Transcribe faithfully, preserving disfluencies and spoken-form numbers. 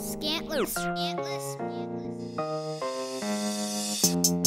Scantless. Scantless. Scantless.